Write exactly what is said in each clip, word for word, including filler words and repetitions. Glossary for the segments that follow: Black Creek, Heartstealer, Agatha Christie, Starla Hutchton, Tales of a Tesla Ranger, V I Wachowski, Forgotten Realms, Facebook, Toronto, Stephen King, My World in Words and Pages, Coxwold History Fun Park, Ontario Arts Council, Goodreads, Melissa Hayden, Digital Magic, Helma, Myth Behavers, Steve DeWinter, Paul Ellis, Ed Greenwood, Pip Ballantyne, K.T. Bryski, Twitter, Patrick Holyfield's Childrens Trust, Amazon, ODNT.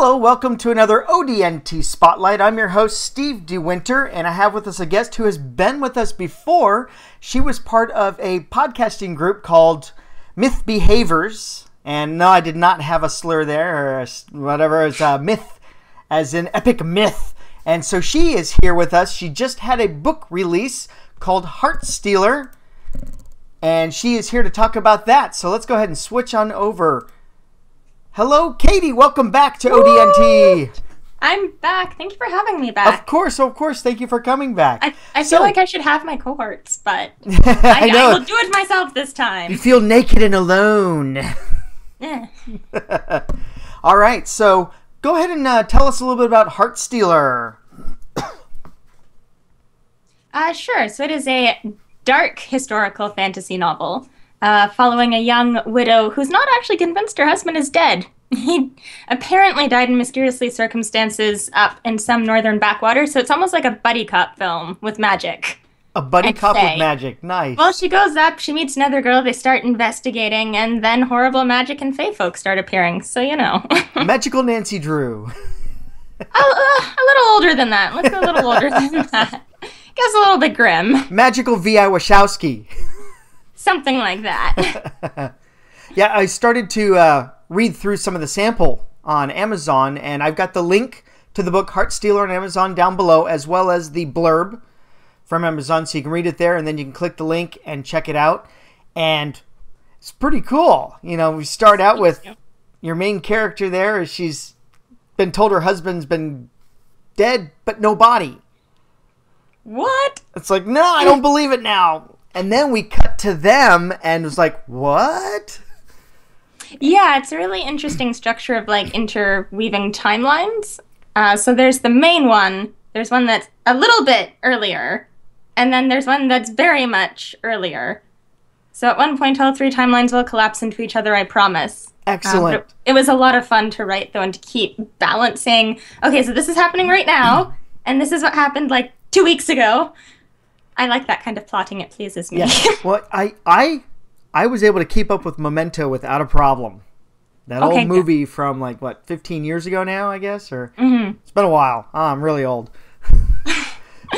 Hello, welcome to another O D N T Spotlight. I'm your host, Steve DeWinter, and I have with us a guest who has been with us before. She was part of a podcasting group called Myth Behavers, and no, I did not have a slur there or whatever. It's a myth, as in epic myth. And so she is here with us. She just had a book release called Heartstealer, and she is here to talk about that. So let's go ahead and switch on over. Hello, Katie. Welcome back to O D N T. I'm back. Thank you for having me back. Of course, of course. Thank you for coming back. I, I so, feel like I should have my cohorts, but I, I, know. I will do it myself this time. You feel naked and alone. Yeah. All right. So go ahead and uh, tell us a little bit about Heartstealer. uh, sure. So it is a dark historical fantasy novel. Uh, following a young widow who's not actually convinced her husband is dead. He apparently died in mysterious circumstances up in some northern backwater, so it's almost like a buddy cop film with magic. A buddy cop with magic, nice. Well, she goes up, she meets another girl, they start investigating, and then horrible magic and fae folk start appearing, so you know. Magical Nancy Drew. a, uh, a little older than that. Let's go a little older than that. Gets a little bit grim. Magical V I Wachowski. Something like that. Yeah, I started to uh, read through some of the sample on Amazon, and I've got the link to the book Heartstealer on Amazon down below, as well as the blurb from Amazon, so you can read it there, and then you can click the link and check it out. And it's pretty cool. You know, we start out with your main character there. She's been told her husband's been dead, but no body. What? It's like, no, I don't believe it now. And then we cut to them, and it was like, what? Yeah, it's a really interesting structure of, like, interweaving timelines. Uh, so there's the main one. There's one that's a little bit earlier. And then there's one that's very much earlier. So at one point, all three timelines will collapse into each other, I promise. Excellent. Um, it was a lot of fun to write, though, and to keep balancing. Okay, so this is happening right now, and this is what happened, like, two weeks ago. I like that kind of plotting. It pleases me. Yeah. Well, I, I, I was able to keep up with Memento without a problem. That okay, old movie good. from like, what, fifteen years ago now, I guess? Or mm-hmm. It's been a while. Oh, I'm really old.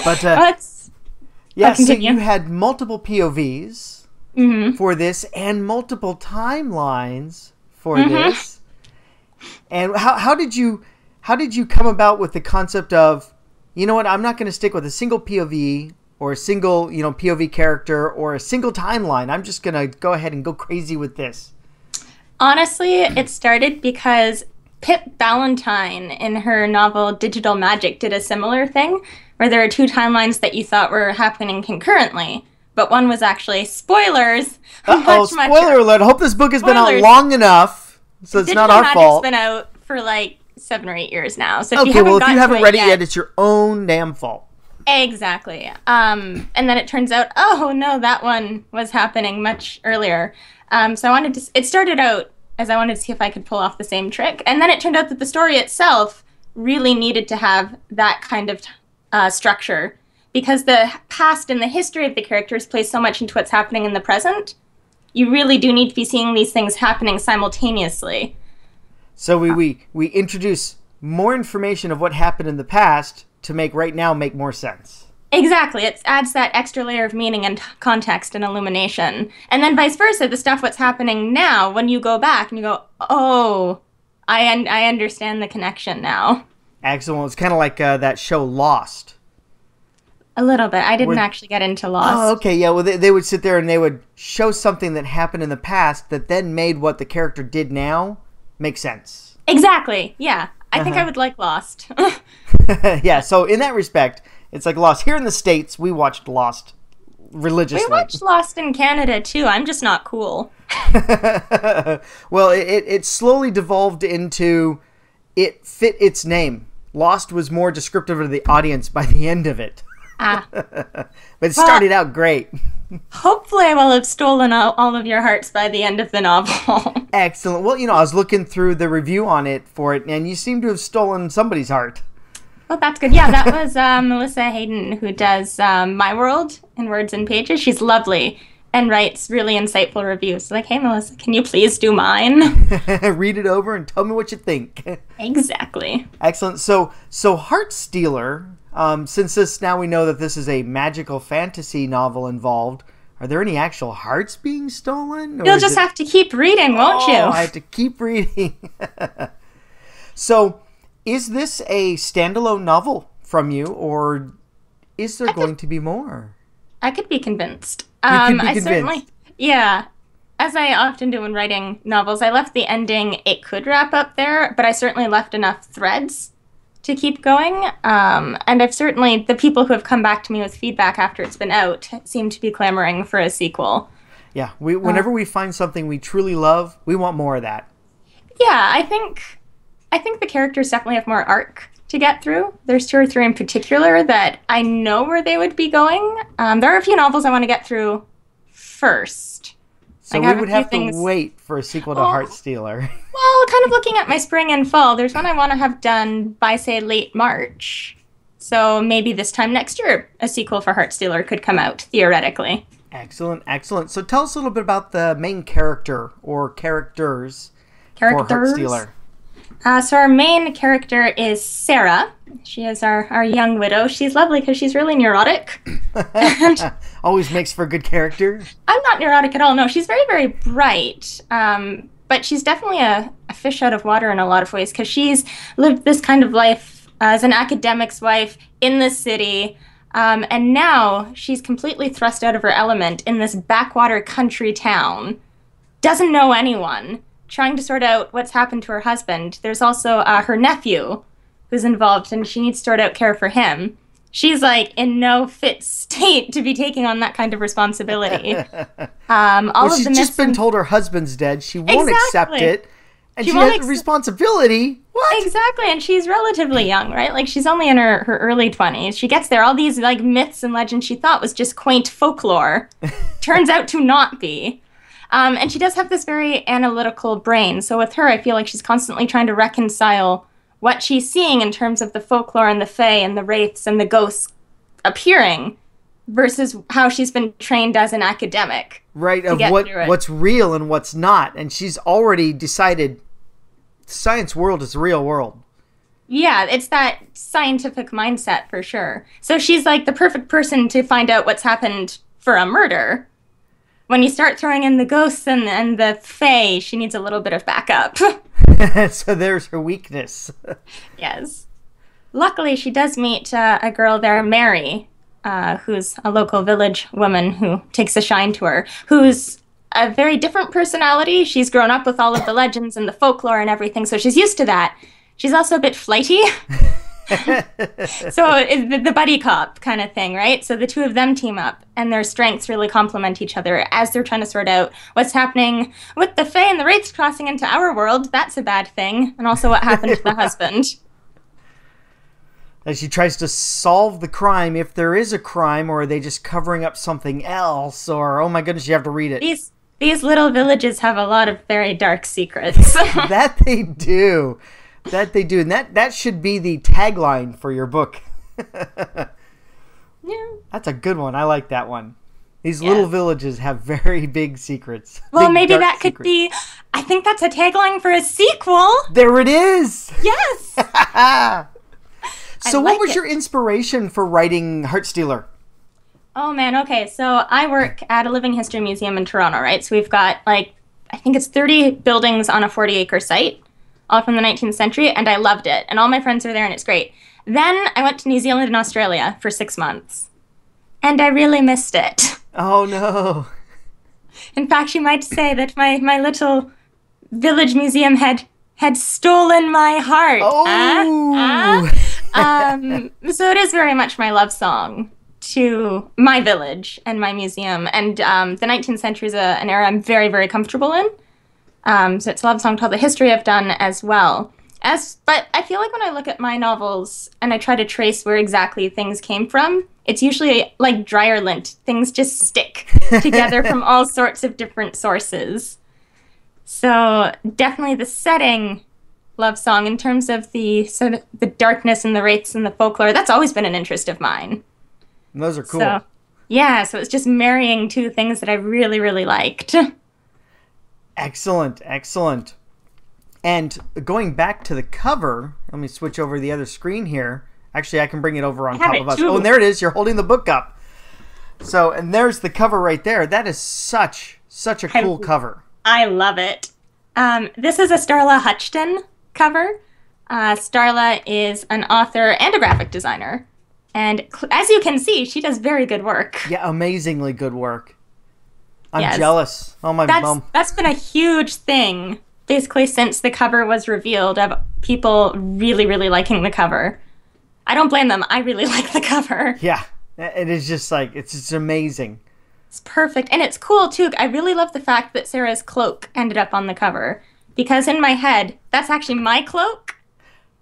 But uh, let's yeah, so you had multiple P O Vs mm-hmm. for this and multiple timelines for mm-hmm. this. And how, how did you how did you come about with the concept of, you know what, I'm not going to stick with a single P O V or a single, you know, P O V character, or a single timeline. I'm just gonna go ahead and go crazy with this. Honestly, it started because Pip Ballantyne in her novel Digital Magic did a similar thing, where there are two timelines that you thought were happening concurrently, but one was actually, spoilers, Uh-oh, much, spoiler much alert, I hope this book has spoilers. been out long enough, so it's Digital not our Magic's fault. Digital Magic's been out for like seven or eight years now, so if okay, you haven't well, if you haven't read it yet, yet, it's your own damn fault. Exactly. Um, and then it turns out, oh, no, that one was happening much earlier. Um, so I wanted to, it started out as I wanted to see if I could pull off the same trick. And then it turned out that the story itself really needed to have that kind of uh, structure, because the past and the history of the characters plays so much into what's happening in the present. You really do need to be seeing these things happening simultaneously. So we, we, we introduce more information of what happened in the past to make right now make more sense. Exactly. It adds that extra layer of meaning and context and illumination. And then vice versa, the stuff what's happening now, when you go back and you go, oh, I un I understand the connection now. Excellent. It's kind of like uh, that show Lost. A little bit. I didn't Where... actually get into Lost. Oh, okay. Yeah, well, they, they would sit there and they would show something that happened in the past that then made what the character did now make sense. Exactly. Yeah. I uh-huh. think I would like Lost. Yeah, so in that respect, it's like Lost. Here in the States, we watched Lost religiously. We watched Lost in Canada, too. I'm just not cool. Well, it, it slowly devolved into it fit its name. Lost was more descriptive of the audience by the end of it. Ah. But it started well, out great. Hopefully I will have stolen all, all of your hearts by the end of the novel. Excellent. Well, you know, I was looking through the review on it for it, and you seem to have stolen somebody's heart. Well, that's good. Yeah, that was uh, Melissa Hayden, who does um, My World in Words and Pages. She's lovely. and writes really insightful reviews. Like, hey, Melissa, can you please do mine? Read it over and tell me what you think. Exactly. Excellent. So, so Heartstealer, um, since this now we know that this is a magical fantasy novel involved, are there any actual hearts being stolen? Or You'll just it... have to keep reading, won't oh, you? I have to keep reading. So, is this a standalone novel from you, or is there I going could... to be more? I could be convinced. You um, could be convinced. I certainly, yeah. As I often do when writing novels, I left the ending. It could wrap up there, but I certainly left enough threads to keep going. Um, and I've certainly, the people who have come back to me with feedback after it's been out seem to be clamoring for a sequel. Yeah, we, whenever uh, we find something we truly love, we want more of that. Yeah, I think, I think the characters definitely have more arc to get through. There's two or three in particular that I know where they would be going. Um, there are a few novels I want to get through first. So like we would have things... to wait for a sequel to oh, Heartstealer. Well, kind of looking at my spring and fall, there's one I want to have done by, say, late March. So maybe this time next year, a sequel for Heartstealer could come out, theoretically. Excellent, excellent. So tell us a little bit about the main character or characters, characters. for Heartstealer. Uh, so our main character is Sarah. She is our, our young widow. She's lovely because she's really neurotic. And always makes for good character. I'm not neurotic at all. No, she's very, very bright. Um, but she's definitely a, a fish out of water in a lot of ways because she's lived this kind of life as an academic's wife in the city. Um, and now she's completely thrust out of her element in this backwater country town. Doesn't know anyone. Trying to sort out what's happened to her husband. There's also uh, her nephew who's involved, and she needs to sort out care for him. She's, like, in no fit state to be taking on that kind of responsibility. Um, all well, of she's the just been told her husband's dead. She won't exactly. accept it. And she, she has the responsibility. What? Exactly, and she's relatively young, right? Like, she's only in her, her early twenties. She gets there. All these, like, myths and legends she thought was just quaint folklore turns out to not be. Um, and she does have this very analytical brain. So with her, I feel like she's constantly trying to reconcile what she's seeing in terms of the folklore and the fae and the wraiths and the ghosts appearing versus how she's been trained as an academic. Right, of what what's real and what's not. And she's already decided the science world is the real world. Yeah, it's that scientific mindset for sure. So she's like the perfect person to find out what's happened for a murder. When you start throwing in the ghosts and, and the fae, she needs a little bit of backup. So there's her weakness. Yes. Luckily, she does meet uh, a girl there, Mary, uh, who's a local village woman who takes a shine to her, who's a very different personality. She's grown up with all of the legends and the folklore and everything, so she's used to that. She's also a bit flighty. So it, the buddy cop kind of thing, right? So the two of them team up, and their strengths really complement each other as they're trying to sort out what's happening with the fae and the wraiths crossing into our world. That's a bad thing. And also what happened to the husband. As she tries to solve the crime, if there is a crime, or are they just covering up something else? Or, oh my goodness, you have to read it. These, these little villages have a lot of very dark secrets. That they do. That they do, and that, that should be the tagline for your book. Yeah. That's a good one. I like that one. These yeah. little villages have very big secrets. Well, big, maybe that secrets. could be, I think that's a tagline for a sequel. There it is. Yes. So like what was it. your inspiration for writing Heartstealer? Oh, man. Okay, so I work at a living history museum in Toronto, right? So we've got, like, I think it's thirty buildings on a forty acre site. All from the nineteenth century, and I loved it. And all my friends are there, and it's great. Then I went to New Zealand and Australia for six months, and I really missed it. Oh, no. In fact, you might say that my, my little village museum had had stolen my heart. Oh! Uh, uh. Um, so it is very much my love song to my village and my museum. And um, the nineteenth century is a, an era I'm very, very comfortable in. Um, so it's a love song to all the history I've done as well. As, but I feel like when I look at my novels and I try to trace where exactly things came from, it's usually like dryer lint. Things just stick together from all sorts of different sources. So definitely the setting love song in terms of the sort of the darkness and the wraiths and the folklore, that's always been an interest of mine. And those are cool. So, Yeah, so it's just marrying two things that I really, really liked. Excellent, excellent. And going back to the cover, let me switch over to the other screen here. Actually, I can bring it over on top of us. Too. Oh, and there it is. You're holding the book up. So, and there's the cover right there. That is such, such a cool I, cover. I love it. Um, this is a Starla Hutchton cover. Uh, Starla is an author and a graphic designer. And as you can see, she does very good work. Yeah, amazingly good work. I'm yes. jealous. Oh, my that's, mom. That's been a huge thing, basically, since the cover was revealed, of people really, really liking the cover. I don't blame them. I really like the cover. Yeah, it is just like, it's just amazing. It's perfect. And it's cool, too. I really love the fact that Sarah's cloak ended up on the cover. Because in my head, that's actually my cloak.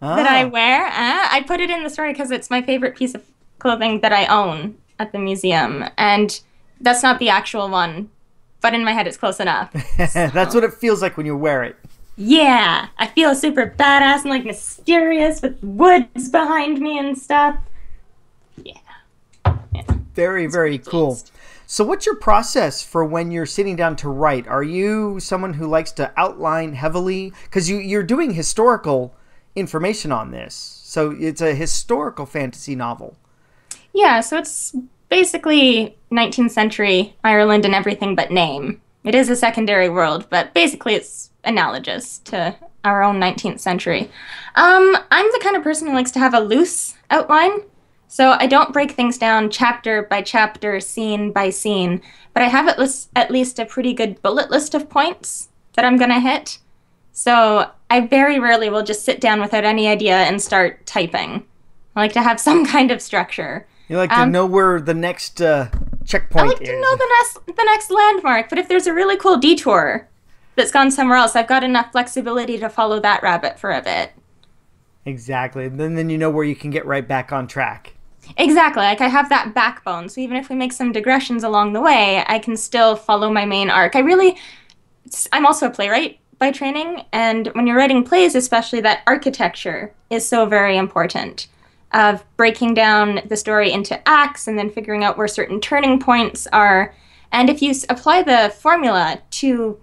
Ah. That I wear. Uh, I put it in the story because it's my favorite piece of clothing that I own at the museum. And that's not the actual one, but in my head it's close enough. So. That's what it feels like when you wear it. Yeah. I feel super badass and like mysterious with woods behind me and stuff. Yeah. yeah. Very, very cool. So what's your process for when you're sitting down to write? Are you someone who likes to outline heavily? Because you, you're doing historical information on this, so it's a historical fantasy novel. Yeah, so it's basically nineteenth century Ireland and everything but name. It is a secondary world, but basically it's analogous to our own nineteenth century. Um, I'm the kind of person who likes to have a loose outline, so I don't break things down chapter by chapter, scene by scene, but I have at least, at least a pretty good bullet list of points that I'm gonna hit. So I very rarely will just sit down without any idea and start typing. I like to have some kind of structure. You like um, to know where the next uh, checkpoint is. I like is. to know the next, the next landmark, but if there's a really cool detour that's gone somewhere else, I've got enough flexibility to follow that rabbit for a bit. Exactly. And then, then you know where you can get right back on track. Exactly. Like I have that backbone. So even if we make some digressions along the way, I can still follow my main arc. I really, I'm also a playwright by training, and when you're writing plays especially, that architecture is so very important, of breaking down the story into acts and then figuring out where certain turning points are. And if you apply the formula to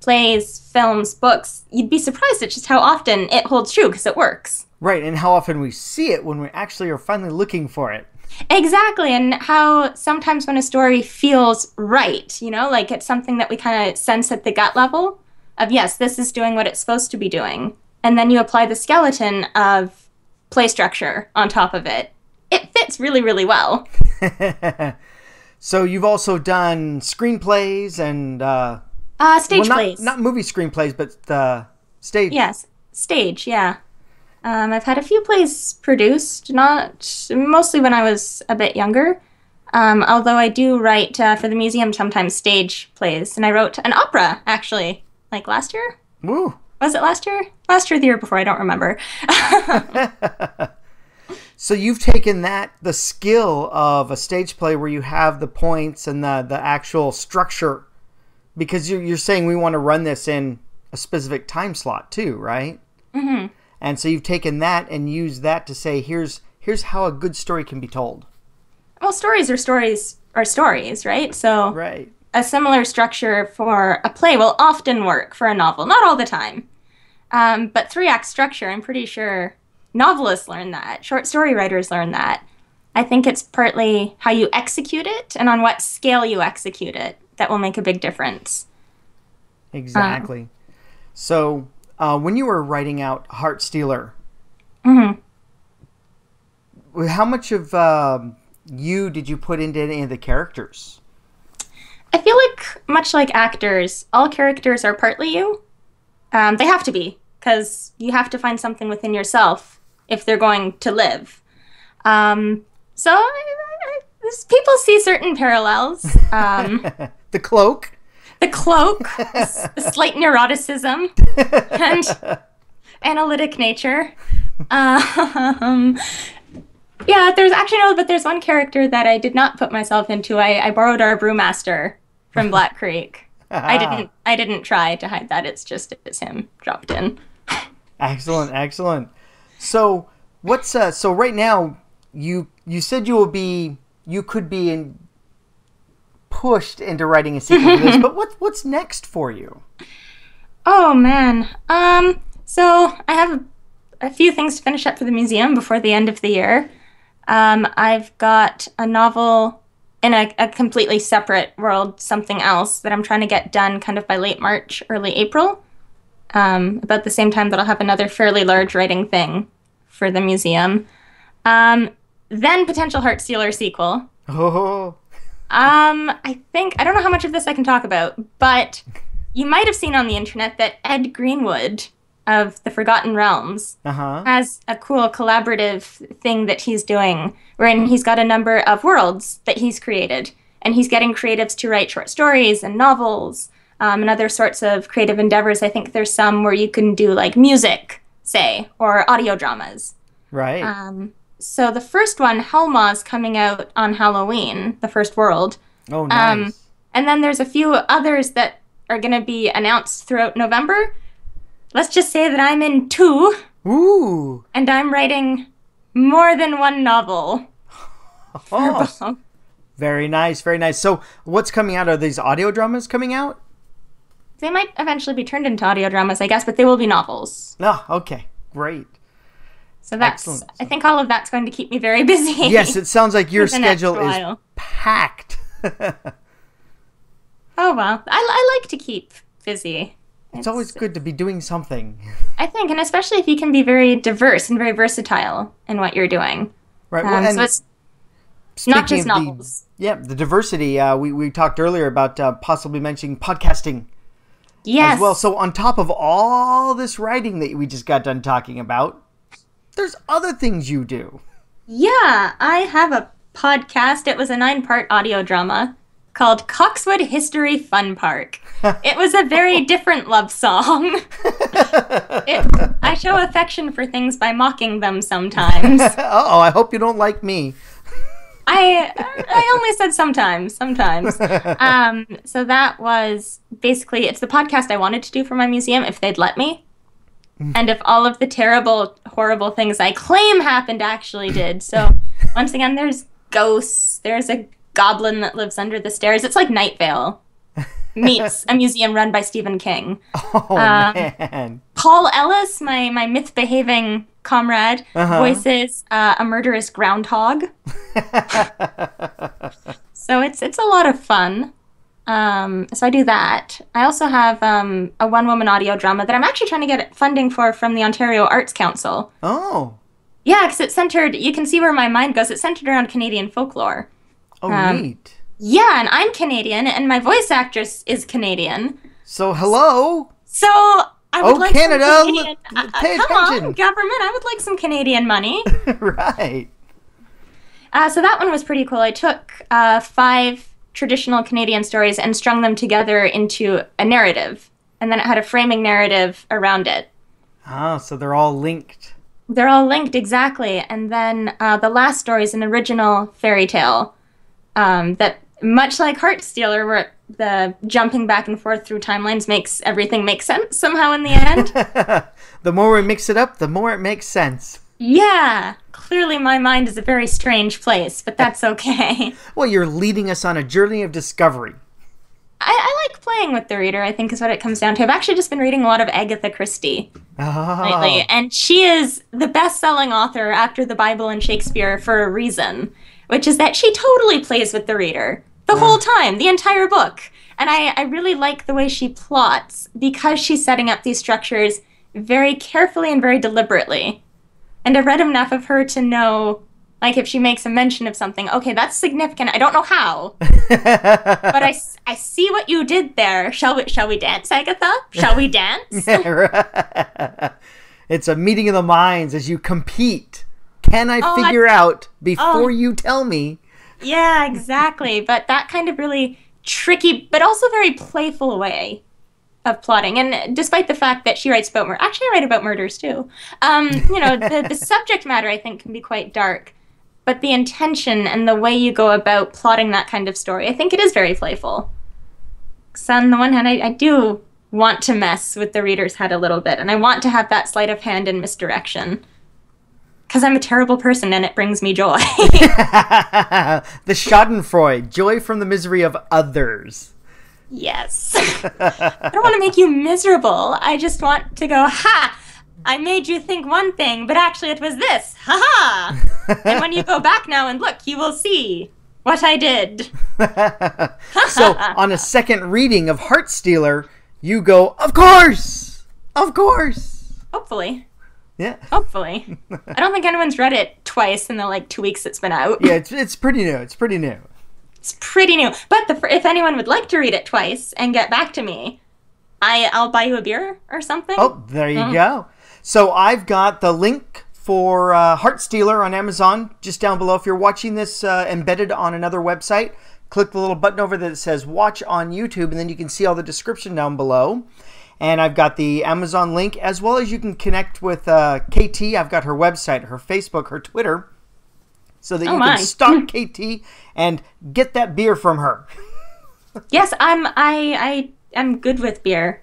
plays, films, books, you'd be surprised at just how often it holds true, because it works. Right, and how often we see it when we actually are finally looking for it. Exactly, and how sometimes when a story feels right, you know, like it's something that we kind of sense at the gut level, of yes, this is doing what it's supposed to be doing. And then you apply the skeleton of play structure on top of it. It fits really, really well. So you've also done screenplays and... Uh, uh, stage well, plays. Not, not movie screenplays, but uh, stage. Yes, stage, yeah. Um, I've had a few plays produced, not mostly when I was a bit younger. Um, although I do write uh, for the museum sometimes stage plays. And I wrote an opera, actually. Like last year? Woo. Was it last year? Last year, the year before, I don't remember. So you've taken that, the skill of a stage play where you have the points and the, the actual structure, because you're, you're saying we want to run this in a specific time slot too, right? Mm-hmm. And so you've taken that and used that to say, here's, here's how a good story can be told. Well, stories are stories are stories, right? So right. A similar structure for a play will often work for a novel. Not all the time. Um, but three-act structure, I'm pretty sure novelists learn that. Short story writers learn that. I think it's partly how you execute it and on what scale you execute it that will make a big difference. Exactly. Um, so uh, when you were writing out Heartstealer, mm-hmm. how much of um, you did you put into any of the characters? I feel like, much like actors, all characters are partly you. Um, they have to be, because you have to find something within yourself if they're going to live. Um, so, I, I, people see certain parallels. Um, the cloak. The cloak, the, the slight neuroticism, and analytic nature. Um... Yeah, there's actually no, but there's one character that I did not put myself into. I, I borrowed our brewmaster from Black Creek. I didn't I didn't try to hide that. It's just it's him dropped in. Excellent, excellent. So what's uh, so right now you you said you will be you could be in pushed into writing a sequel to this, but what, what's next for you? Oh, man. Um, so I have a few things to finish up for the museum before the end of the year. Um, I've got a novel in a, a completely separate world, something else, that I'm trying to get done kind of by late March, early April, um, about the same time that I'll have another fairly large writing thing for the museum. Um, then potential Heartstealer sequel. Oh. Um, I think, I don't know how much of this I can talk about, but you might have seen on the internet that Ed Greenwood of the Forgotten Realms uh-huh. has a cool collaborative thing that he's doing, wherein he's got a number of worlds that he's created, and he's getting creatives to write short stories and novels um, and other sorts of creative endeavors. I think there's some where you can do like music, say, or audio dramas. Right. Um, so the first one, Helma, is coming out on Halloween, the first world. Oh, nice. Um, and then there's a few others that are going to be announced throughout November. Let's just say that I'm in two. Ooh. And I'm writing more than one novel. Oh, very nice, very nice. So what's coming out? Are these audio dramas coming out? They might eventually be turned into audio dramas, I guess, but they will be novels. Oh, okay. Great. So that's, so, I think all of that's going to keep me very busy. Yes, it sounds like your schedule is packed. Oh, well, I, I like to keep busy. It's, it's always good to be doing something. I think, and especially if you can be very diverse and very versatile in what you're doing. Right. Um, well, so it's not just novels. The, yeah, the diversity. Uh, we, we talked earlier about uh, possibly mentioning podcasting. Yes. As well. So on top of all this writing that we just got done talking about, there's other things you do. Yeah, I have a podcast. It was a nine-part audio drama called Coxwold History Fun Park. It was a very different love song. It, I show affection for things by mocking them sometimes. Uh-oh, I hope you don't like me. I I only said sometimes, sometimes. Um, so that was basically, it's the podcast I wanted to do for my museum if they'd let me. And if all of the terrible, horrible things I claim happened actually did. So once again, there's ghosts, there's a goblin that lives under the stairs. It's like Night Vale meets a museum run by Stephen King. Oh, um, man. Paul Ellis, my, my myth-behaving comrade, uh-huh. voices uh, a murderous groundhog. So it's it's a lot of fun. Um, so I do that. I also have um, a one-woman audio drama that I'm actually trying to get funding for from the Ontario Arts Council. Oh. Yeah, because it's centered, you can see where my mind goes, it's centered around Canadian folklore. Oh, um, neat. Yeah, and I'm Canadian, and my voice actress is Canadian. So, hello. So, I would oh, like Canada, some Canadian... L- pay uh, come attention. On, government, I would like some Canadian money. Right. Uh, so that one was pretty cool. I took uh, five traditional Canadian stories and strung them together into a narrative. And then it had a framing narrative around it. Ah, so they're all linked. They're all linked, exactly. And then uh, the last story is an original fairy tale. Um, that much like Heartstealer, where the jumping back and forth through timelines makes everything make sense somehow in the end. The more we mix it up, the more it makes sense. Yeah. Clearly my mind is a very strange place, but that's okay. Well, you're leading us on a journey of discovery. I, I like playing with the reader, I think is what it comes down to. I've actually just been reading a lot of Agatha Christie oh. lately, and she is the best-selling author after the Bible and Shakespeare for a reason. Which is that she totally plays with the reader the yeah. whole time, the entire book. And I, I really like the way she plots because she's setting up these structures very carefully and very deliberately. And I've read enough of her to know, like, if she makes a mention of something, okay, that's significant. I don't know how, but I, I see what you did there. Shall we, shall we dance, Agatha? Shall we dance? Yeah, right. It's a meeting of the minds as you compete. Can I oh, figure I, out before oh, you tell me? Yeah, exactly. But that kind of really tricky, but also very playful way of plotting. And despite the fact that she writes about murder, actually I write about murders too. Um, you know, the, the subject matter I think can be quite dark, but the intention and the way you go about plotting that kind of story, I think it is very playful. So on the one hand, I, I do want to mess with the reader's head a little bit, and I want to have that sleight of hand and misdirection. Because I'm a terrible person and it brings me joy. The schadenfreude, joy from the misery of others. Yes. I don't want to make you miserable. I just want to go, ha! I made you think one thing, but actually it was this. Ha ha! And when you go back now and look, you will see what I did. So on a second reading of Heartstealer, you go, of course! Of course! Hopefully. Yeah. Hopefully. I don't think anyone's read it twice in the like two weeks it's been out. Yeah, it's, it's pretty new. It's pretty new. It's pretty new. But the, if anyone would like to read it twice and get back to me, I, I'll buy you a beer or something. Oh, there you mm. go. So I've got the link for uh, Heartstealer on Amazon just down below. If you're watching this uh, embedded on another website, click the little button over there that says watch on YouTube, and then you can see all the description down below. And I've got the Amazon link, as well as you can connect with uh, K T. I've got her website, her Facebook, her Twitter, so that oh you my. can stalk K T and get that beer from her. Yes, I'm. I I am good with beer.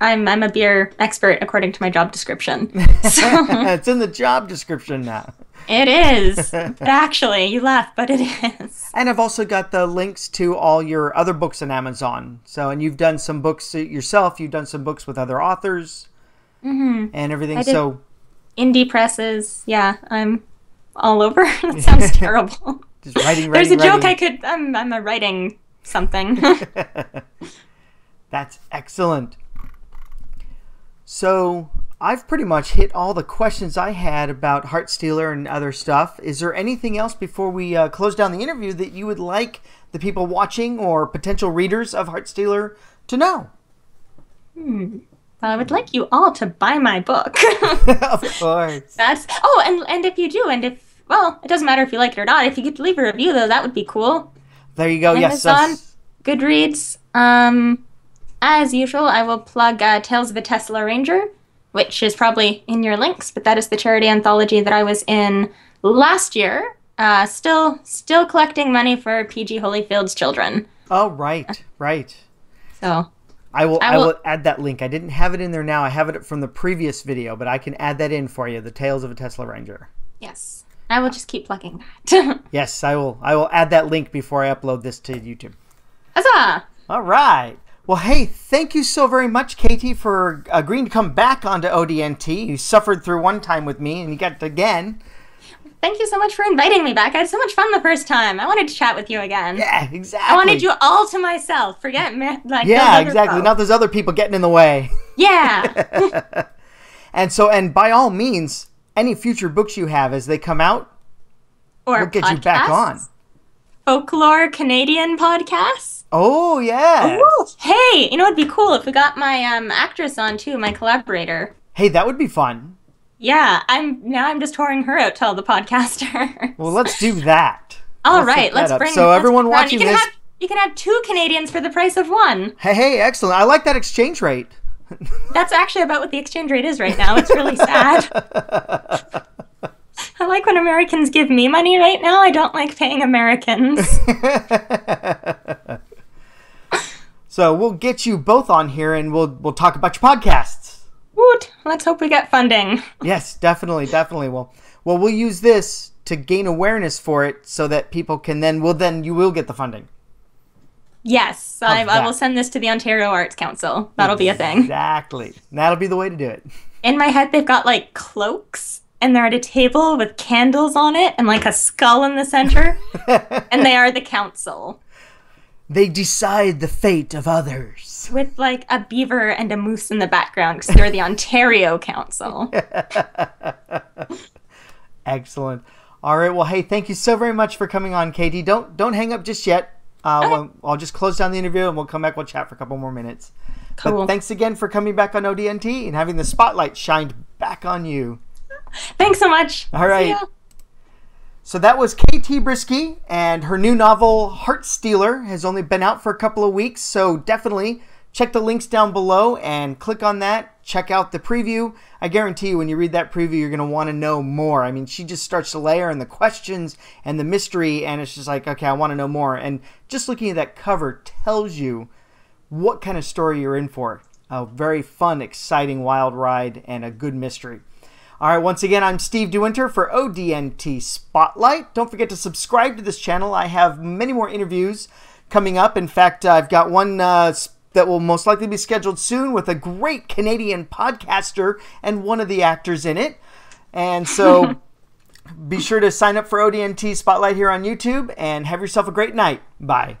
I'm I'm a beer expert according to my job description. So. It's in the job description now. It is. Actually, you laugh, but it is. And I've also got the links to all your other books on Amazon. So, and you've done some books yourself. You've done some books with other authors mm-hmm. and everything. I did so indie presses. Yeah, I'm all over. That sounds terrible. Just writing, writing, There's a writing. joke I could, I'm, I'm a writing something. That's excellent. So I've pretty much hit all the questions I had about Heartstealer and other stuff. Is there anything else before we uh, close down the interview that you would like the people watching or potential readers of Heartstealer to know? Hmm. Well, I would like you all to buy my book. Of course. That's oh, and and if you do, and if well, it doesn't matter if you like it or not. If you could leave a review though, that would be cool. There you go. Amazon, yes. That's... Goodreads. Um, as usual, I will plug uh, Tales of a Tesla Ranger, which is probably in your links, but that is the charity anthology that I was in last year. Uh, still, still collecting money for P G Holyfield's children. Oh, right, right. So, I will, I will, I will add that link. I didn't have it in there now. I have it from the previous video, but I can add that in for you. The Tales of a Tesla Ranger. Yes, I will just keep plugging that. Yes, I will. I will add that link before I upload this to YouTube. Huzzah! All right. Well, hey, thank you so very much, K T, for agreeing to come back onto O D N T. You suffered through one time with me, and you got it again. Thank you so much for inviting me back. I had so much fun the first time. I wanted to chat with you again. Yeah, exactly. I wanted you all to myself. Forget me. Like, yeah, exactly. Folks. Not those other people getting in the way. Yeah. And so, and by all means, any future books you have as they come out, or we'll get podcasts. you back on. Folklore Canadian podcasts. Oh, yeah. Hey, you know, it'd be cool if we got my um, actress on, too, my collaborator. Hey, that would be fun. Yeah, I'm now I'm just touring her out to all the podcasters. Well, let's do that. All right, let's bring So everyone watching this. You can have two Canadians for the price of one. Hey, hey, excellent. I like that exchange rate. That's actually about what the exchange rate is right now. It's really sad. I like when Americans give me money right now. I don't like paying Americans. So we'll get you both on here, and we'll we'll talk about your podcasts. Woot! Let's hope we get funding. Yes, definitely, definitely. Well, well, we'll use this to gain awareness for it, so that people can then will then you will get the funding. Yes, I, I will send this to the Ontario Arts Council. That'll exactly. be a thing. Exactly. That'll be the way to do it. In my head, they've got like cloaks, and they're at a table with candles on it, and like a skull in the center, and they are the council. They decide the fate of others. With, like, a beaver and a moose in the background, because they're the Ontario Council. Excellent. All right, well, hey, thank you so very much for coming on, K T. Don't don't hang up just yet. Uh, okay. we'll, I'll just close down the interview, and we'll come back. We'll chat for a couple more minutes. Cool. But thanks again for coming back on O D N T and having the spotlight shined back on you. Thanks so much. All right. So that was K T Bryski, and her new novel, Heartstealer, has only been out for a couple of weeks, so definitely check the links down below and click on that. Check out the preview. I guarantee you when you read that preview, you're going to want to know more. I mean, she just starts to layer in the questions and the mystery, and it's just like, okay, I want to know more. And just looking at that cover tells you what kind of story you're in for. A very fun, exciting, wild ride, and a good mystery. All right, once again, I'm Steve DeWinter for O D N T Spotlight. Don't forget to subscribe to this channel. I have many more interviews coming up. In fact, I've got one uh, that will most likely be scheduled soon with a great Canadian podcaster and one of the actors in it. And so be sure to sign up for O D N T Spotlight here on YouTube and have yourself a great night. Bye.